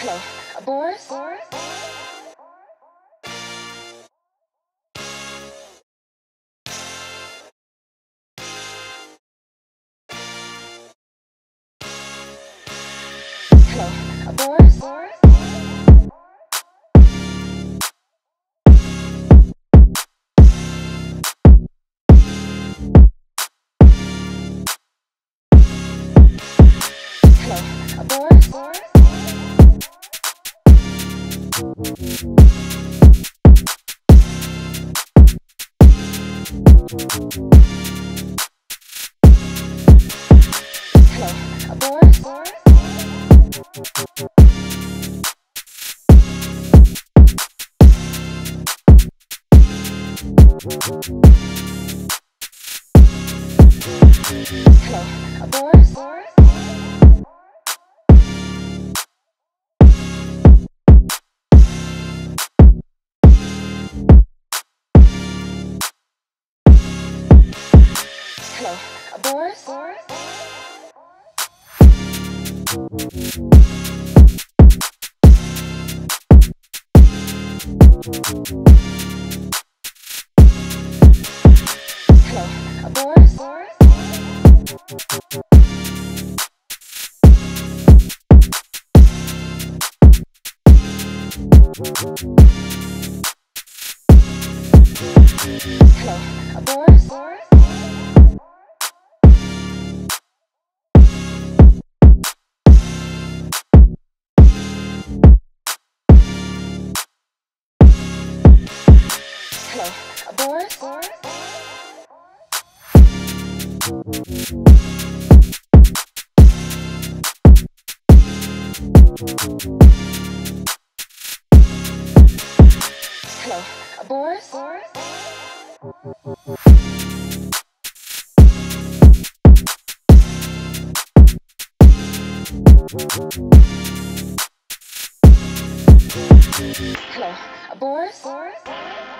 Hello. Boris? Boris? Hello. Boris? Boris? Hello, Boris? Boris? Hello, Boris? Boris? Hello, Boris? Boris? Hello, Boris? Boris? Hello, Boris? Boris? Hello, Boris? Boris? Hello, Boris? Boris? Hello, Boris? Boris?